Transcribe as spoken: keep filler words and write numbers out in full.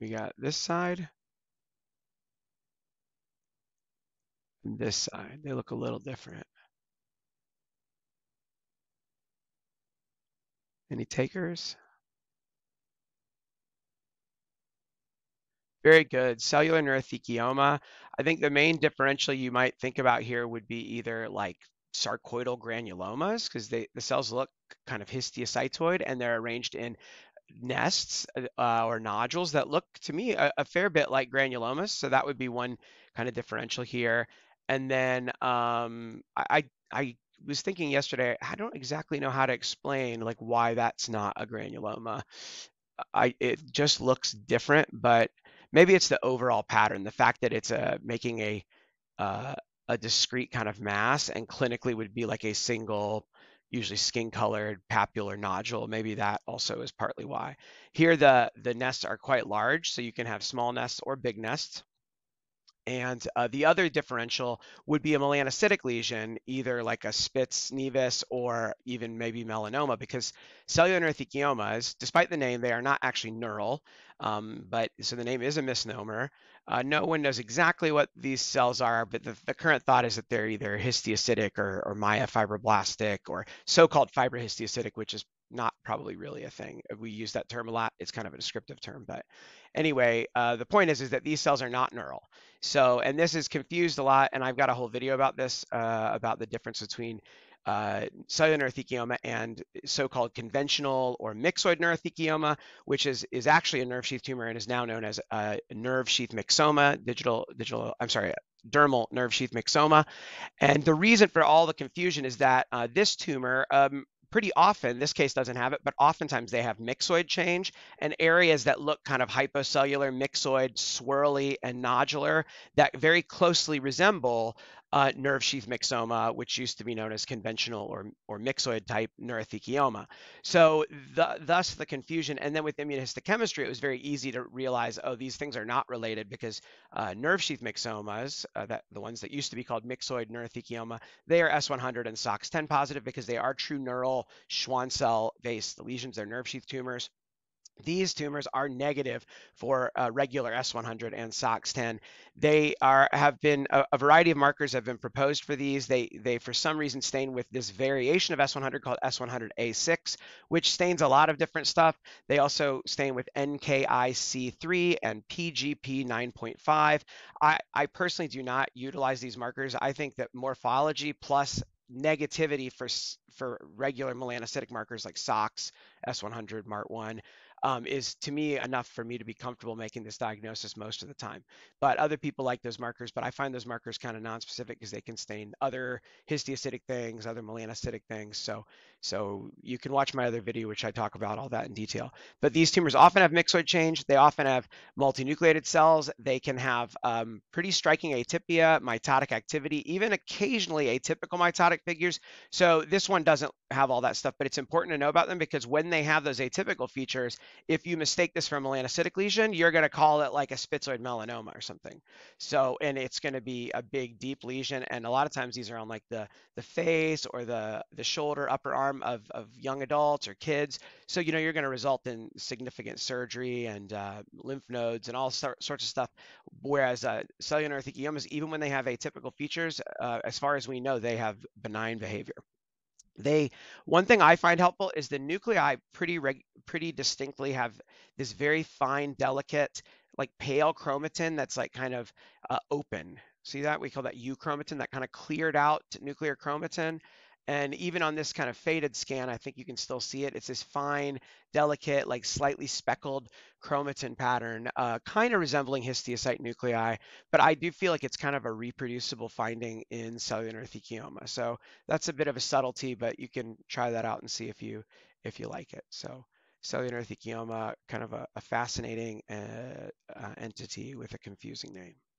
We got this side and this side. They look a little different. Any takers? Very good. Cellular neurothekeoma. I think the main differential you might think about here would be either like sarcoidal granulomas, because they the cells look kind of histiocytoid and they're arranged in nests uh, or nodules that look to me a, a fair bit like granulomas. So that would be one kind of differential here. And then um, I I was thinking yesterday, I don't exactly know how to explain like why that's not a granuloma. I it just looks different, but maybe it's the overall pattern, the fact that it's a, making a uh, a discrete kind of mass and clinically would be like a single, usually skin-colored papular nodule. Maybe that also is partly why. Here the, the nests are quite large, so you can have small nests or big nests. And uh, the other differential would be a melanocytic lesion, either like a Spitz nevus or even maybe melanoma, because cellular neurothekeomas, despite the name, they are not actually neural. Um, but so the name is a misnomer. Uh, no one knows exactly what these cells are, but the, the current thought is that they're either histiocytic or, or myofibroblastic or so-called fibrohistiocytic, which is not probably really a thing. We use that term a lot. It's kind of a descriptive term, but anyway, uh, the point is, is that these cells are not neural. So, and this is confused a lot, and I've got a whole video about this, uh, about the difference between uh, cellular neurothekeoma and so-called conventional or myxoid neurothekeoma, which is is actually a nerve sheath tumor and is now known as uh, nerve sheath myxoma, digital, digital, I'm sorry, dermal nerve sheath myxoma. And the reason for all the confusion is that uh, this tumor, um, pretty often, this case doesn't have it, but oftentimes they have myxoid change, and areas that look kind of hypocellular, myxoid, swirly, and nodular that very closely resemble uh, nerve sheath myxoma, which used to be known as conventional or, or myxoid type neurothekeoma. So the, thus the confusion. And then with immunohistochemistry, it was very easy to realize, oh, these things are not related, because uh, nerve sheath myxomas, uh, that, the ones that used to be called myxoid neurothekeoma, they are S one hundred and S O X ten positive because they are true neural Schwann cell based lesions. They're nerve sheath tumors. These tumors are negative for uh, regular S one hundred and S O X ten. They are have been a, a variety of markers have been proposed for these. They they for some reason stain with this variation of S one hundred called S one hundred A six, which stains a lot of different stuff. They also stain with N K I C three and P G P nine point five. I I personally do not utilize these markers. I think that morphology plus negativity for for regular melanocytic markers like S O X, S one hundred, Mart one. Um, is to me enough for me to be comfortable making this diagnosis most of the time. But other people like those markers, but I find those markers kind of nonspecific because they can stain other histiocytic things, other melanocytic things. So, so you can watch my other video, which I talk about all that in detail. But these tumors often have myxoid change. They often have multinucleated cells. They can have um, pretty striking atypia, mitotic activity, even occasionally atypical mitotic figures. So this one doesn't have all that stuff, but it's important to know about them because when they have those atypical features, if you mistake this for a melanocytic lesion, you're going to call it like a spitzoid melanoma or something. So, and it's going to be a big, deep lesion. And a lot of times these are on like the, the face or the, the shoulder, upper arm of, of young adults or kids. So, you know, you're going to result in significant surgery and uh, lymph nodes and all sorts of stuff. Whereas uh, cellular neurothekeomas, even when they have atypical features, uh, as far as we know, they have benign behavior. They, one thing I find helpful is the nuclei pretty reg, pretty distinctly have this very fine, delicate, like pale chromatin that's like kind of uh, open. See that? We call that euchromatin, that kind of cleared out nuclear chromatin. And even on this kind of faded scan, I think you can still see it. It's this fine, delicate, like slightly speckled chromatin pattern, uh, kind of resembling histiocyte nuclei, but I do feel like it's kind of a reproducible finding in cellular neurothekeoma. So that's a bit of a subtlety, but you can try that out and see if you if you like it. So cellular neurothekeoma, kind of a, a fascinating uh, uh, entity with a confusing name.